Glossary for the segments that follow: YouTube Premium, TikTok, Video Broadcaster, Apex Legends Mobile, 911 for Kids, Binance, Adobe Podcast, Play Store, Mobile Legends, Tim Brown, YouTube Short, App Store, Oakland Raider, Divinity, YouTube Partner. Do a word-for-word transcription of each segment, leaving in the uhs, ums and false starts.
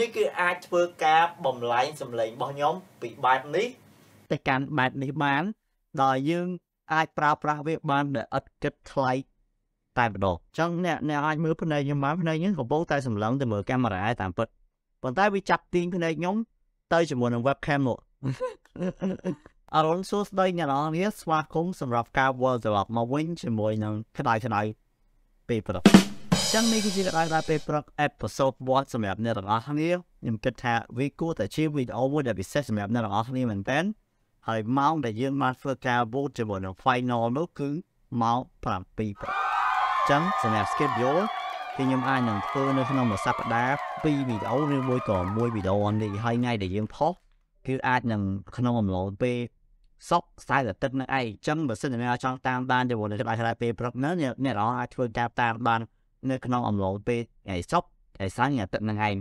នេះគឺអាចធ្វើការបំលែងសម្លេងរបស់ខ្ញុំពីបែបនេះទៅកាន់បែបនេះបានដល់យើងអាចប្រើប្រាស់វាបានដោយឥតគិតថ្លៃតែម្ដងអញ្ចឹងអ្នកអ្នកអាចមើលភ្នែកខ្ញុំបានភ្នែកខ្ញុំកំពុងតែសម្លឹងទៅមើលកាមេរ៉ាឯតាមពិតប៉ុន្តែវាចាប់ទាញភ្នែកខ្ញុំទៅជាមួយនឹង webcam នោះអរងសួស្ដីអ្នកនរគ្នាស្វាគមន៍សម្រាប់ការ World Develop មកវិញជាមួយនឹងក្តៅឆ្នៃពេលព្រឹកចឹងនេះគឺជាកន្លែងដែលពេលព្រឹក episode មួយសម្រាប់អ្នកនរគ្នាខ្ញុំគិតថាវាគួរតែជាវីដេអូមួយដែលពិសេសសម្រាប់អ្នកនរគ្នាមែនតើហើយម៉ោងដែលយើងបានធ្វើការ vote ជាមួយនឹង final នោះគឺម៉ោងប្រាំពីរព្រឹកចឹងសម្រាប់ schedule គឺខ្ញុំអាចនឹងធ្វើនៅក្នុងមួយសប្តាហ៍ពីរវីដេអូឬមួយក៏មួយវីដេអូនេះហើយថ្ងៃដែលយើងផុសគឺអាចនឹងក្នុងអំឡុងពេលសុខស្អាតទឹកនឹងឯងចឹងបើសិនជាអ្នកចង់តាមបានជាមួយនឹងឆ្លៃពេលព្រឹកនោះអ្នកនរអាចធ្វើការតាមបាននៅក្នុងអំឡុងពេលថ្ងៃសុខថ្ងៃស្អាតថ្ងៃទឹកនឹងឯង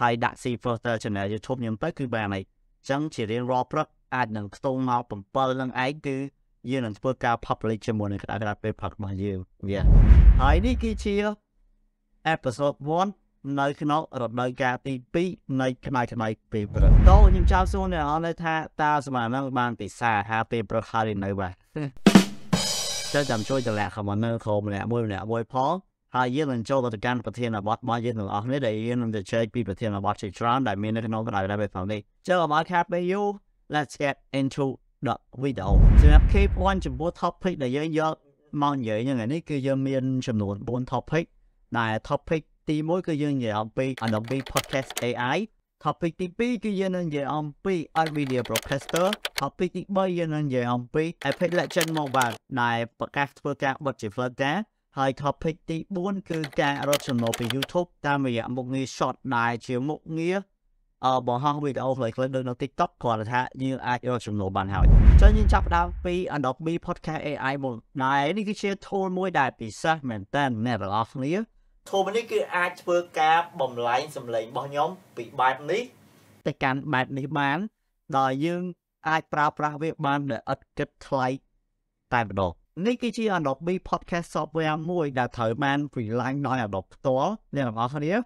ហើយដាក់ C Foster Channel YouTube ខ្ញុំទៅគឺបានហើយចឹងជារៀងរាល់ព្រឹកអាចនឹងខ្ទង់មកម៉ោង ៧ នឹងឯងគឺយើងនឹងធ្វើការ public ជាមួយនឹងក្តារពេលផឹករបស់យើងវាហើយនេះគឺជា episode មួយនៅក្នុងរដូវកាលទីពីរនៃផ្នែកផ្នែកពេលព្រឹកតោះខ្ញុំចោទសួរអ្នកអនឡាញថាតើសម័យហ្នឹងបានពិសាហាពេលព្រឹកហើយនៅបាទចាំចាំជួយតម្លាក់ comment នៅក្រុមម្នាក់មួយម្នាក់មួយផងហើយយើងនឹងចូលទៅកាន់ប្រធានបទរបស់យើងទាំងអស់នេះដែលយើងនឹងជជែកពីប្រធានបទជាច្រើនដែលមាននៅក្នុងផ្នែកពេលផងនេះចូលអមអរខាប់ពេលយូរLet's get into the video សម្រាប់ K មួយ ចំពោះ topic ដែលយើងយកមកនិយាយថ្ងៃនេះគឺយើងមានចំនួនបួន topic ដែល topic ទីមួយគឺយើងនិយាយអំពី Adobe Podcast เอ ไอ topic ទីពីរគឺយើងនឹងនិយាយអំពី Video Broadcaster topic ទីបីយើងនឹងនិយាយអំពី Mobile Legends Mobile ដែលប្រកាសធ្វើការបិទជាផ្លូវការហើយ topic ទីបួនគឺការរកចំណូលពី YouTube តាមរយៈមុខងារ Short ដែលជាមុខងារអឺបង្ហោះវីដេអូខ្លីៗនៅក្នុង TikTok គ្រាន់តែថាយើងអាចរកចំណូលបានហើយចឹងយើងចាប់ផ្ដើមពី Adobe Podcast เอ ไอ មកដែរនេះគឺជា tool មួយដែលពិសេសមែនតើអ្នកទាំងអស់គ្នា tool នេះគឺអាចធ្វើការបំលែងសម្លេងរបស់ខ្ញុំពីបែបនេះទៅកាន់បែបនេះបានដោយយើងអាចប្រើប្រាស់វាបានដោយឥតគិតថ្លៃតែម្ដងនេះគឺជា Adobe Podcast software មួយដែលត្រូវបាន freelance ដោយ Adobe ផ្ទាល់អ្នកទាំងអស់គ្នា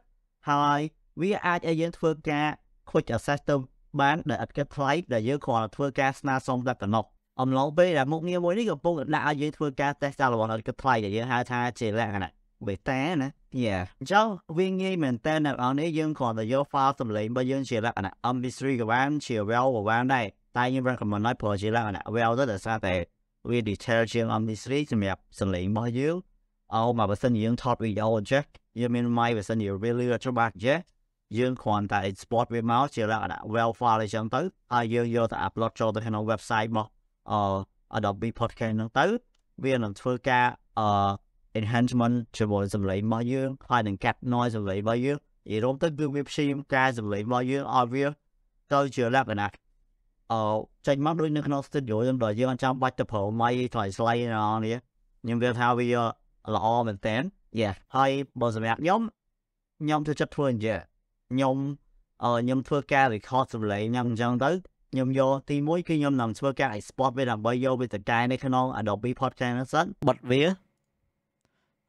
ហើយវាអាចឲ្យយើងធ្វើការQuick Access ទៅបានដែលអត់កាត់ថ្លៃដែលយើងគ្រាន់តែធ្វើការស្នើសុំតែប៉ុណ្ណោះអំឡុងពេលដែលមុខងារមួយនេះកំពុងដាក់ឲ្យយើងធ្វើការ test តាមរបងអត់កាត់ថ្លៃដែលយើងហៅថាជាលក្ខណៈ beta ណា Yeah ចូលវាងាយមែនតើអ្នកនរនេះយើងគ្រាន់តែយក file សម្លេងរបស់យើងជាលក្ខណៈ เอ็ม พี ทรี ក៏បានជា wav ក៏បានដែរតែយើង recommend ឲ្យប្រើជាលក្ខណៈ wav ទៅដោយសារតែវា detail ជាង เอ็ม พี ทรี សម្រាប់សម្លេងរបស់យើងអោមកបើសិនយើងថត video អញ្ចឹងយើងមាន mic បើសិនជា really ច្បាស់អញ្ចឹងយើងគ្រាន់តែ export វាមកជាលក្ខណៈ wav file អញ្ចឹងទៅហើយយើងយកទៅ upload ចូលទៅក្នុង website របស់ Adobe Podcast ហ្នឹងទៅវានឹងធ្វើការ enhancement ជាមួយសម្លេងរបស់យើងហើយនឹង cut noise សម្លេងរបស់យើងនិយាយរួមទៅគឺវាព្យាយាមការសម្លេងរបស់យើងឲ្យវាទៅជាលក្ខណៈអឺចេញមកដូចនៅក្នុង studio យើងដល់យើងអត់ចាំបាច់ទៅប្រើ mic ថ្លៃស្លៃណានេះខ្ញុំវាថាវាល្អមែនតើ Yeah ហើយបើសម្រាប់ខ្ញុំខ្ញុំទៅចិត្តធ្វើអញ្ចឹងខ្ញុំអឺខ្ញុំធ្វើការ record សម្លេងខ្ញុំអញ្ចឹងទៅខ្ញុំយកទីមួយគឺខ្ញុំនឹងធ្វើការ export វាដើម្បីយកវាទៅកែនៅក្នុង Adobe Podcast ហ្នឹងសិនបិទវា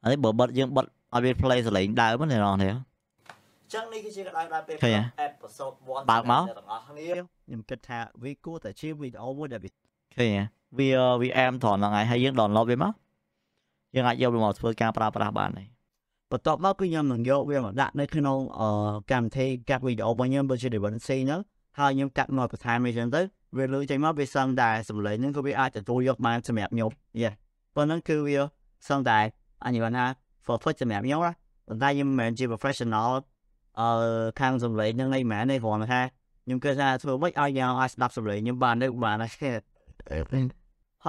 ហើយបើបិទយើងបិទឲ្យវា play សម្លេងដើមហ្នឹងនរនេះអញ្ចឹងនេះគឺជាកន្លែងដើមពេល episode មួយបើកមកខ្ញុំគិតថាវាគួរតែជា video មួយដែលឃើញវា vm ត្រង់ហ្នឹងហើយហើយយើង download វាមកយើងអាចយកវាមកធ្វើការប្រើប្រាស់បានហើយបន្ទាប់មកគឺខ្ញុំនឹងយកវាមកដាក់នៅក្នុងកម្មវិធីកាត់វីដេអូរបស់ខ្ញុំដូចជា Divinity ហ្នឹងហើយខ្ញុំកាត់មកបន្ថែមអីចឹងទៅវាលឺចេញមកវាសឹងតែសម្លេងហ្នឹងក៏វាអាចទទួលយកបានសម្រាប់ខ្ញុំយ៉ាប៉ុណ្ណឹងគឺវាសឹងតែអញ្ញាណា for foot សម្រាប់ខ្ញុំណាប៉ុន្តែខ្ញុំមិនមែនជា professional អឺខាងសម្លេងហ្នឹងអីមែនទេគ្រាន់តែខ្ញុំគិតថាធ្វើម៉េចឲ្យយើងអាចស្ដាប់សម្លេងខ្ញុំបានទៅបានណា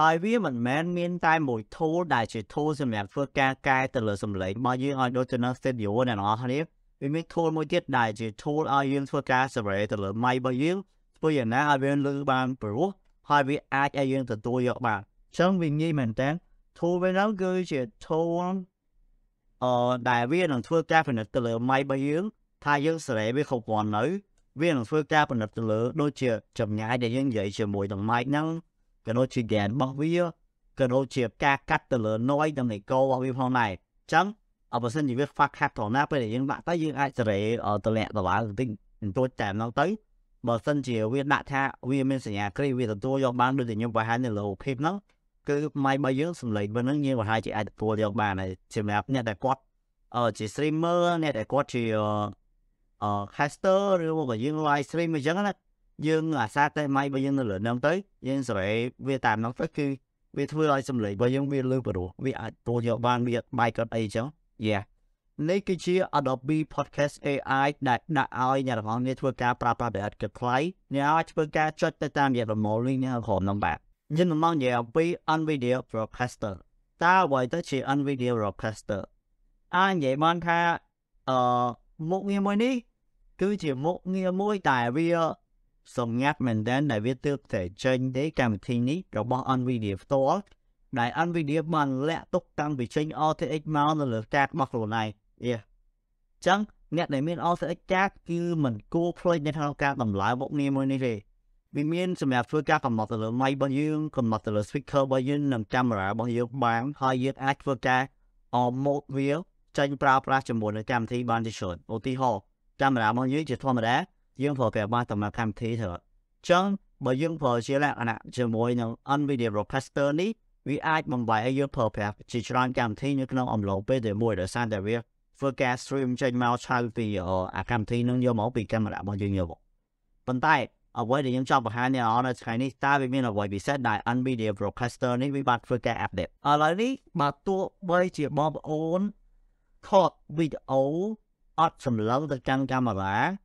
ហើយវាមិនមែនមានតែមួយ tool ដែលជា tool សម្រាប់ធ្វើការកែទៅលើសម្លេងរបស់យើងឲ្យដូចទៅនឹង studio ណានរគ្នាវាមាន tool មួយទៀតដែលជា tool ឲ្យយើងធ្វើការ survey ទៅលើ mic របស់យើងធ្វើយ៉ាងណាឲ្យវាលឺបានព្រោះហើយវាអាចឲ្យយើងទទួលយកបានអញ្ចឹងវាងាយមែនតើ tool វានោះគឺជា tool អឺដែលវានឹងធ្វើការផលិតទៅលើ mic របស់យើងថាយើង survey វាគ្រប់គ្រាន់នៅវានឹងធ្វើការផលិតទៅលើដូចជាចម្ងាយដែលយើងនិយាយជាមួយនឹង mic ហ្នឹងក៏ដូចជា gain របស់វាក៏ដូចជាការកាត់ទៅលើ noise និង echo របស់វាផងដែរអញ្ចឹង ở bên sinh việc phát hạt thọ nắp để những bạn tới những ai trẻ ở từ lẹ từ lá từ tinh tôi chạm nó tới bên sinh chỉ việc đặt tha việc mình sẽ nhà cái việc tôi do ban được thì những bài hát này là hộp phim nó cứ may bây giờ xử lý bên nó như là hai chị ai tôi do bà này chỉ là nhà đại quát ở chỉ streamer nhà đại quát chỉ ở caster rồi mà những live stream mới chẳng là nhưng là xa tay may bây giờ nó lượn năm tới nhưng sẽ việc tạm nó tới khi vì thưa lại xâm lệ bởi những viên lưu bởi đủ vì tôi dạo ban việc bài cất ấy cháu. Yeah. Nếu cái chìa Adobe Podcast a i đã ai nhà đọc nghe thưa ca bà bà bà kịp lấy nếu ai thưa ca chất tới tam dẹp là mô linh nha khổm nông bạc nhưng mà mong dẹp vì anh video broadcaster ta bởi tới chìa anh video broadcaster anh dạy mong khá ờ một nghe môi ní cứ chỉ một nghe môi tại vì xong nhắc mình đến đại viết tương thể trên thế cảm thi ní rồi bỏ ăn video tốt đại ăn video bằng lẽ tốt tăng vì trên rtx mount là lượt chat mặc đồ này yeah chẳng nghe đại miền rtx chat cứ mình cố play nên thao ca tầm lại bọn nghe mới như thế vì miền xem là phương ca còn một từ máy bao nhiêu còn một từ speaker bao nhiêu nằm camera bao nhiêu bán hai giết ad phương ca ở một video trên prao prao chấm bốn là cảm thi ban đi sửa ô ti ho camera bao nhiêu chỉ thua mà đá dương phở kẻ ba tầm là cam thế thở chẳng bởi dương phở chỉ là anh ạ chỉ mỗi những anh video broadcaster này vì ai bằng bài dương phở kẻ chỉ chọn cam thế như cái nào ông lộ bây giờ mỗi đời sang đại việt phở kẻ stream trên mao trang vì ở cam thế nâng do máu bị camera bao nhiêu nhiều bộ vận tải ở với để những trong bài hát này ở là Chinese ta vì mình là bởi vì xét đại anh video broadcaster này vì bạn phở kẻ update ở lại đi mà tôi bây chỉ mong ổn thọ video ở trong lâu từ cam camera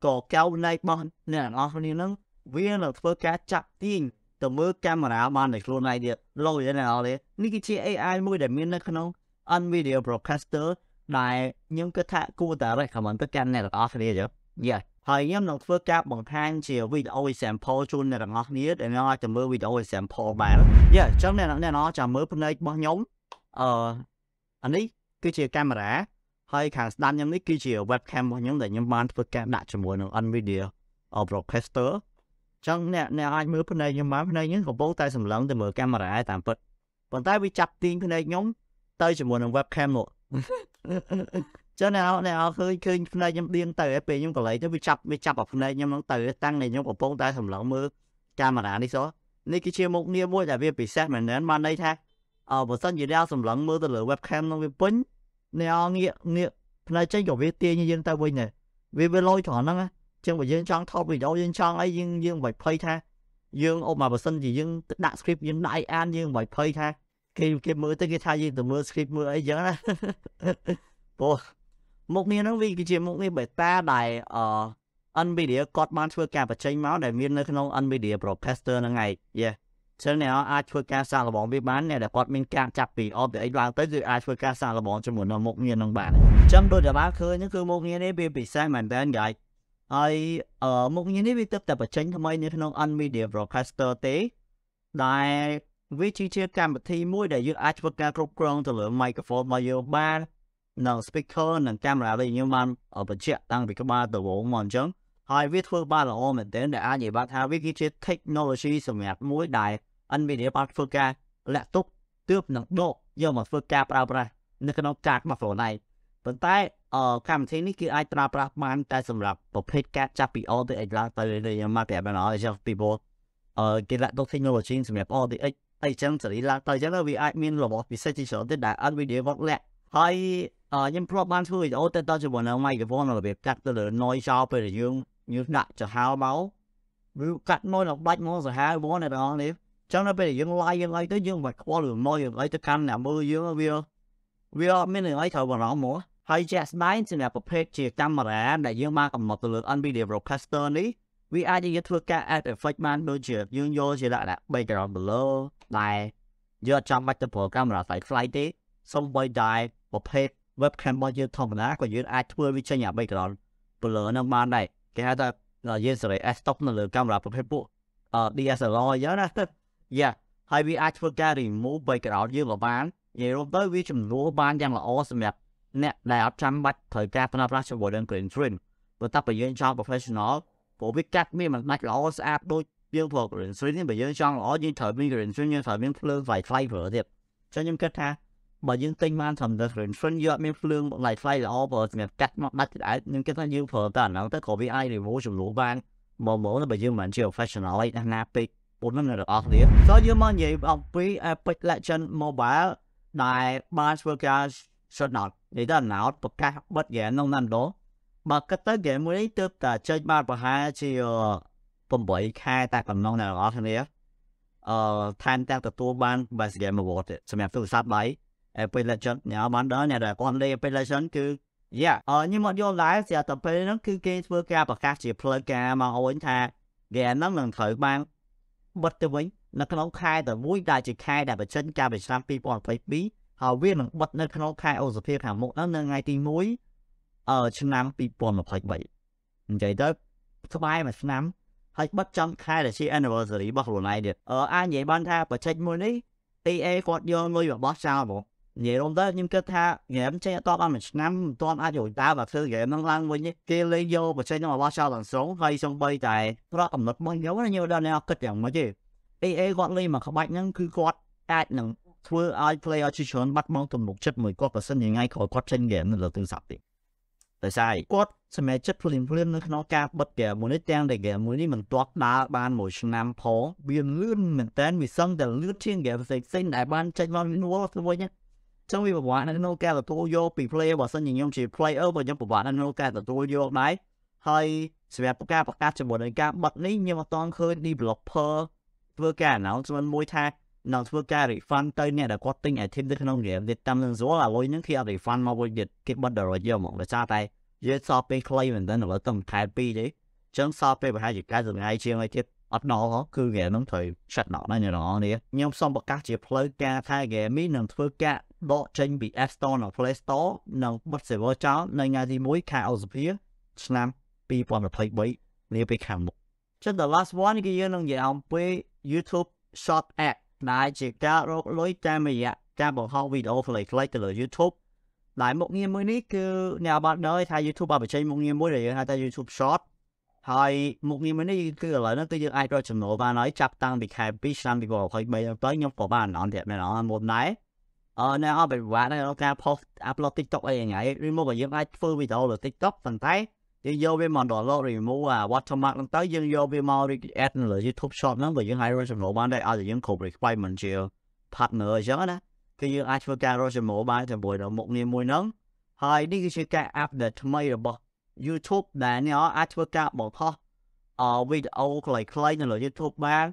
có cao này bọn nên nó không nên viên là phơi cá chặt tin từ mưa camera ban này luôn này được lâu như thế nào đấy ní cái chi a i mới để miên nó không ăn video broadcaster đại những cái thạ cua ta lại cảm ơn tất cả này là off đi chứ yeah thời gian là phơi cá bằng thang chiều video sample chun này là off đi để nó từ mưa video sample bài yeah trong này nó nó chả mới hôm nay bọn nhóm ờ anh ấy cái chiều camera hay khả năng những cái chiều webcam hoặc những cái những màn webcam đặt cho mỗi anh video ở broadcaster chẳng nè nè ai mới bên đây nhưng mà bên đây những cục bố tay sầm lẫn từ mở camera ai tạm bật còn tay bị chặt tiền bên đây nhóm tay cho mỗi webcam một cho nào nào khơi khơi bên đây nhóm điên tay fp nhóm còn lấy cho bị chặt bị chặt ở bên đây nhóm tay tăng này nhóm cục bố tay sầm lẫn mưa camera đi số này cái chiều một nia mỗi giải viên bị xét mình đến ban đây tha ở bữa sáng gì đeo sầm lẫn mưa từ lửa webcam nó bị bính nè nghĩa nghĩa này chơi kiểu viết tiền như dân ta quên này vì về lôi thọ năng á chẳng phải dân trang thao vì đâu dân trang ấy dân dân phải play tha dân ông mà bà sinh gì dân đặt script dân đại an dân phải play tha khi khi mưa tới cái thay dân từ mưa script mưa ấy dân á bố một miền nó vì cái chuyện một miền bởi ta đại ở anh bị đĩa cọt man thưa cả và chơi máu đại miền nơi không anh bị đĩa broadcaster là ngày yeah cho nên là ai thưa ca sang là bọn biết bán này để quạt mình càng chặt vì ở để đoàn tới dự ai thưa ca sang là bọn cho muốn là một nghìn đồng bạc trong đôi đã bán khơi những cứ một nghìn đấy bị bị sai mảnh bên gái ai ở một nghìn đấy bị tập tập ở tránh tham mấy nên nó ăn media broadcaster tế đại với chi tiết cam thì mỗi để dự ai thưa ca cục cong từ lượng microphone micro bar nâng speaker nâng camera đây nhưng mà ở bên trên tăng bị các ba từ bộ mòn trắng hai viết phương ba là ôm mình đến để ai gì ba thao viết cái chế technology sầm nhạt mũi đại anh bị để bắt phương ca lẹ túc tước nặng độ do mà phương ca prao ra nên cái nó chặt mặt phổ này vấn tay ở cam thế này kia ai tra prao man ta sầm lập bộc hết ca chặt bị all the age là tới đây mà bẻ bên nó cho people ở cái lẹ túc technology sầm nhạt all the age ai chẳng xử lý là tới chẳng là vì ai miên là một vì sẽ chỉ số tới đại anh bị để bắt lẹ hay ở những problem thôi ở tới đó cho bọn nó may cái vốn là việc cắt tới rồi nói sao bây giờ dương như nặng cho hao máu nếu cắt môi lọc bách máu rồi hao máu này đó nè chẳng nó bây giờ dương lai dương lai tới dương vật qua đường môi dương lai tới canh nào mưa dương ở vía vía mấy người ấy thở vào nó múa hay jazz nine thì là một page chỉ trăm mà đã đại dương ma cầm một từ lượt anh video broadcaster này vì ai đi thưa ca ad fake man đôi chuyện dương vô chỉ lại là bây giờ below này do trong mắt tập hợp camera phải fly tí xong bay đại một page webcam bao nhiêu thông lá còn dưới ai thưa với chơi nhà bây giờ below năm ban này cái hai ta là dân sự để stop nó lừa camera của Facebook ở đê ét lờ nhớ đó tức yeah hay vì ai thua ca thì mua bây cái đó như là bán vậy rồi tới vì chúng mua bán rằng là awesome đẹp nè đại học trăm bạch thời ca phân ra cho bộ đơn quyền truyền và ta phải dân cho professional phổ biết cách mi mà mạch là awesome app đôi dân thuộc quyền truyền thì phải dân cho nó như thời viên quyền truyền như thời viên phương phải flavor thiệt cho những cách ha បើយើងទិញបានសម្រាប់ Transcription យកអត់មានភ្លើងបន្លាយថ្លៃល្អបើសម្រាប់កាត់មកដាច់ដាច់ខ្ញុំគិតថាយើងប្រើតែអាហ្នឹងទៅក៏វាអាច review ចំនួនបានមកមកបើយើងមិនជា professional ឯណាពេកប៉ុណ្ណឹងអ្នកទាំងអស់គ្នាចូលយើងមកនិយាយអំពី Apex Legends Mobile ដែលបានធ្វើការ shutdown និយាយដល់ out ប្រកាសបិទ game នោះណាម្ដងបើគិតទៅ game មួយនេះទើបតែចេញបានប្រហែលជាeightខែតែប៉ុណ្ណឹងអ្នកទាំងអស់គ្នាអឺថែមទាំងទទួលបានបាស Game Award សម្រាប់ទូរស័ព្ទដៃ Mobile Legends ញ៉ាំបានដល់អ្នកដែលគាត់លេ Mobile Legends គឺ Yeah អឺខ្ញុំមកយកឡើងស្រាប់តែពេលហ្នឹងគឺគេធ្វើការប្រកាសជាផ្លូវការមកអូនថា Game ហ្នឹងនឹងត្រូវបានបិទទៅវិញនៅក្នុងខែតែមួយដែលជាខែដែលបញ្ចេញការប្រចាំtwenty twenty-twoហើយវានឹងបិទនៅក្នុងខែឧសភាខាងមុខហ្នឹងនៅថ្ងៃទីoneអឺឆ្នាំtwenty twenty-threeនិយាយទៅស្មើមួយឆ្នាំហើយបិទចំខែដែលជា anniversary របស់ខ្លួនឯងទៀតអឺអាចនិយាយបានថាប្រជិចមួយនេះ E A គាត់យកលុយរបស់ចោលហ្មងនិយាយរំទៅខ្ញុំគិតថា game ចេះតបបានមួយឆ្នាំមិនទាន់អាចយកដើរមកធ្វើ game ហ្នឹងឡើងវិញគេលេងយកប្រជិចហ្នឹងរបស់ចោលទាំងស្រុងហើយសំបីតែប្រកកំណត់របស់ខ្ញុំខ្ញុំដល់អ្នកគិតយ៉ាងម៉េចទេ E A គាត់លេងមកក្បាច់ហ្នឹងគឺគាត់អាចនឹងធ្វើឲ្យ player ជាច្រើនបាត់បង់ទំនុកចិត្តមួយគាត់ប្រសិនយ៉ាងណាគាត់គាត់ចេញ game នៅលើទូរស័ព្ទទេតែស្អីគាត់សម្រាប់ចិត្តភ្លាមៗនៅក្នុងការបិទហ្គេមមួយនេះទាំងតែហ្គេមមួយនេះមិនទាត់ដើរបានមួយឆ្នាំផងវាលឿនមែនតើវាសឹងតែលឿនជាងហ្គេមផ្សេងៗដែលបានចេញមកទៅវិញចឹងវាពិបាកនៅក្នុងការទទួលយកពី player បើសិនជាខ្ញុំជា player បើខ្ញុំពិបាកនៅក្នុងការទទួលយកដែរហើយសម្រាប់ការប្រកាសជាមួយនឹងការបិទនេះខ្ញុំអត់ទាន់ឃើញ developer ធ្វើការ announcement មួយថានឹងធ្វើការ refund ទៅអ្នកដែលគាត់ទិញ item ទៅក្នុង game ទៀតតាមនឹងស្រួលអាលុយហ្នឹងគេអត់ refund មកវិញទៀតគេបិទដល់រយយកមកដោយសារតែយើងសល់ពេលខ្លីមែនតើឥឡូវទៅខែtwoទេចឹងសល់ពេលប្រហែលជាninetyថ្ងៃជាងហើយទៀតអត់ដល់គឺ game ហ្នឹងត្រូវ shutdown ហើយអ្នកនរនេះខ្ញុំសូមប្រកាសជាផ្លូវការថា game នេះនឹងធ្វើការដកចេញពី App Store និង Play Store និងបិទ server ចោលនៅថ្ងៃទីoneខែឧសភាឆ្នាំtwenty twenty-threeនេះពេលខាងមុខចឹង the last one គេយើងនឹងនិយាយអំពី YouTube Short Appដែលជាការរកលុយតាមរយៈការបង្ហោះវីដេអូផ្លេចៗទៅលើ YouTube ដែលមុខងារមួយនេះគឺអ្នកបានដឹងថា YouTube បានបញ្ចេញមុខងារមួយដែលយើងហៅថា YouTube Short ហើយមុខងារមួយនេះគឺឥឡូវហ្នឹងគឺយើងអាចរកចំណូលបានហើយចាប់តាំងពីខែtwoឆ្នាំtwenty twenty-threeទៅខ្ញុំក៏បានអនទៀតមែនអត់មុនដែរអឺអ្នកអត់ពិបាកក្នុងការ post upload TikTok អីយ៉ាងហ្នឹងឬមកយើងអាចធ្វើវីដេអូលើ TikTok ប៉ុន្តែយើងយកវាមក download remove អា watermark ហ្នឹងទៅយើងយកវាមក re-add នៅលើ YouTube Shop ហ្នឹងបើយើងអាចរកចំណូលបានដែរឲ្យតែយើង cover requirement ជា partner អញ្ចឹងណាគឺយើងអាចធ្វើការរកចំណូលបានជាមួយនៅមុខងារមួយហ្នឹងហើយនេះគឺជាការ update ថ្មីរបស់ YouTube ដែលអ្នកអាចធ្វើការបង្ហោះអឺ video ខ្លីៗនៅលើ YouTube បាន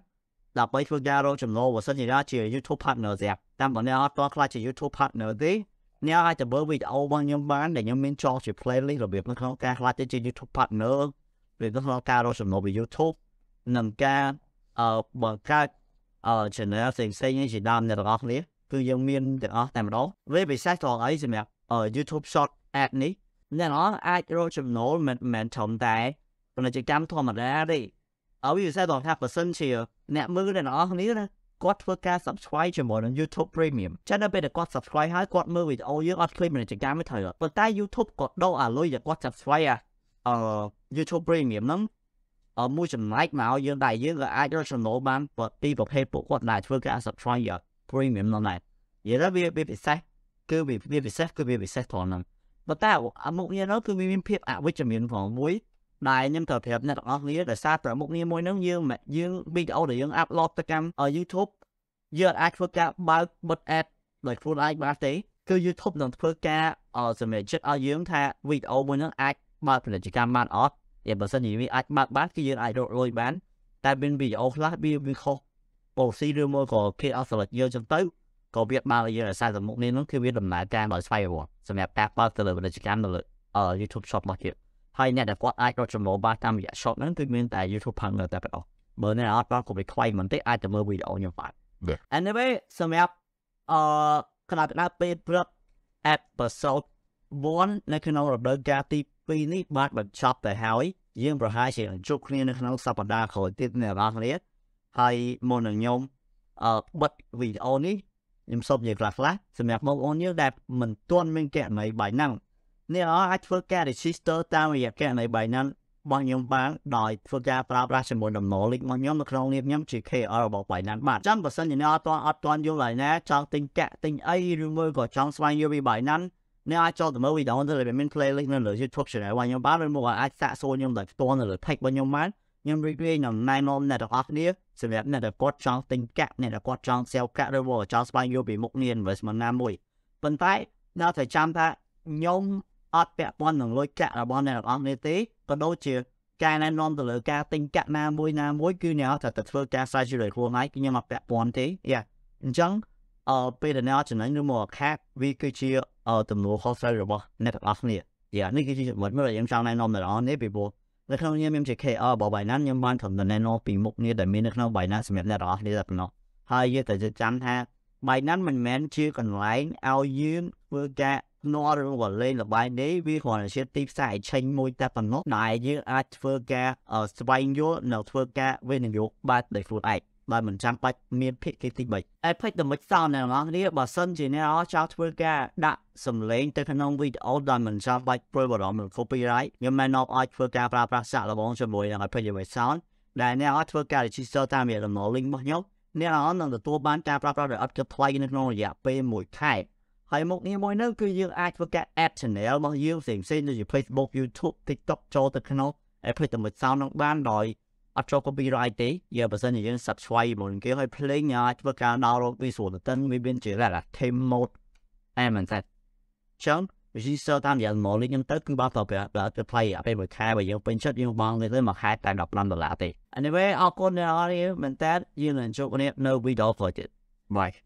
ដើម្បីធ្វើការរកចំណូលបើសិនជា YouTube partner ស្រាប់តាមបើអ្នកអត់ទាន់ខ្លាចជា YouTube partner ទេអ្នកអាចទៅមើលវីដេអូរបស់ខ្ញុំបានដែលខ្ញុំមានចោលជា playlist របៀបនៅក្នុងការខ្លាចទៅជា YouTube partner ឬនៅក្នុងការរកចំណូលពី YouTube និងការអឺបង្កើតអឺ channel ផ្សេងៗជាដើមអ្នកទាំងអស់គ្នាគឺយើងមានទាំងអស់តែម្ដងវាពិសេសត្រង់អីសម្រាប់ YouTube Short Ad នេះអ្នកទាំងអស់អាចរកចំណូលមិនមែនធំតែប៉ុន្តែជាកម្មធម្មតាទេអើវាពិសេសត្រង់ថាបើសិនជាអ្នកមើលអ្នកទាំងអស់គ្នាណាគាត់ធ្វើការ subscribe ជាមួយនឹង YouTube Premium ចឹងដល់ពេលដែលគាត់ subscribe ហើយគាត់មើលវីដេអូយើងអត់ឃើញពាណិជ្ជកម្មទេត្រូវប៉ុន្តែ YouTube គាត់ដូរអាលុយដែលគាត់ subscribe អឺ YouTube Premium ហ្នឹងអឺមួយចំណែកមកយើងដែរយើងក៏អាចរកចំណូលបានពីប្រភេទពួកគាត់ដែរធ្វើការ subscribe Premium ហ្នឹងដែរយល់ទេវាពិសេសគឺវាពិសេសគឺវាពិសេសត្រង់ហ្នឹងប៉ុន្តែអាមុខងារនោះគឺមានភាពអវិជ្ជមានផងមួយដែលខ្ញុំត្រូវប្រាប់អ្នកទាំងអស់គ្នាដោយសារប្រមុខងារមួយហ្នឹងយើងយើងវីដេអូដែលយើងអាប់ឡូតទៅកម្ម YouTube យើងអាចធ្វើការបើកបិទ ad ដោយខ្លួនឯងបានទេគឺ YouTube នឹងធ្វើការសម្រេចចិត្តឲ្យយើងថាវីដេអូមួយហ្នឹងអាចបើកពាណិជ្ជកម្មបានអត់តែបើសិនជាវាអាចបើកបានគឺយើងអាចរកលុយបានតែមានវីដេអូខ្លះវាវាខុស policy ឬមកក៏គេអត់សម្រេចយើងចឹងទៅក៏វាបើកយើងដោយសារប្រមុខនេះហ្នឹងគឺវាដំណើរការដោយស្វ័យប្រវត្តិសម្រាប់ការបើកទៅលើពាណិជ្ជកម្មនៅលើ YouTube Shop របស់យើងហើយអ្នកដែលគាត់អាចរកចំណូលបានតាមរយៈ short ហ្នឹងគឺមានតែ YouTube Partner តែប៉ុណ្ណោះបើអ្នកអត់បានគ្រប់ខ្វៃមិនទេអាចទៅមើលវីដេអូខ្ញុំបាន Anyway សម្រាប់អឺក្រាបដល់ពេលព្រឹក episode one នៅក្នុងរដូវកាលទីtwoនេះបានបញ្ចប់ទៅហើយយើងប្រហែលជាជួបគ្នានៅក្នុងសប្តាហ៍ក្រោយទៀតនៅរាល់គ្នាហើយមុននឹងខ្ញុំអឺបិទវីដេអូនេះខ្ញុំសូមនិយាយខ្លះៗសម្រាប់បងប្អូនយើងដែលមិនទាន់មានគណនី Binanceអ្នកអាចធ្វើការ register តាមរយៈគណនី Binance One young bang, died for that, perhaps a moon of knowledge, one young crony, young chick, about by none. But jump a son in out on you like that, chanting that thing, I remove or chance when you be by none. Now I told the movie down the living play, like no, you took shit. When your battle more, I sat so young like dawn of the take when your man, young regret on nine on net of half near, so that net of got chanting cat, net of got chance, sell cat the war, chance when you be mock me and was my namoy. But I, now to jump that, young. At that one and look at a one and on the but no cheer. Can and on the look at thing cat man boy now, boy, you know that the first gas I should have like in your back one day. Yeah, junk, uh, be the notch and no more cat, we could cheer out the more hostile net of me. Yeah, Nicky, what Murray and Shang and on the on people. The Colonel M J K R by none your month on the Nano be mocked near the minute by Nasmith net off the no. Hi, yet the jam hat. By none man man cheek and line, our you will get. No other one lane of my name, we want to shift deep side, chain more tap and not nine years at first gap, a swine your, no first gap, winning your, but they food eight. Lemon jump by me picky teammate. I played the much sound and long here, but some general shout first gap, that some lane taken on with all diamond jump by private on the copyright. You may not like first gap, rapper, sat along the boy and I play with sound. Then now at first gap, she's so time here and no link but you. Now on the two band tap rapper up to play in the no yap, pay more time. I một niềm vui nữa cứ như ai vừa cả app channel mà yêu xem xem như Facebook, YouTube, TikTok cho tất cả nó. Ai phải tầm một sao nó ban đòi, ở chỗ có copyright đấy. Giờ bản thân như subscribe một cái hơi play nhà ai vừa cả download video từ tên người bên chỉ là là thêm một em mình sẽ chấm. Vì sao tham gia một liên nhân tới cứ bao tập là là play ở bên một khai và yêu bên chất yêu bang lên tới mà khai tài đọc năm đô la thì. Anyway, ở con này mình test như là chỗ này no video for it. Bye.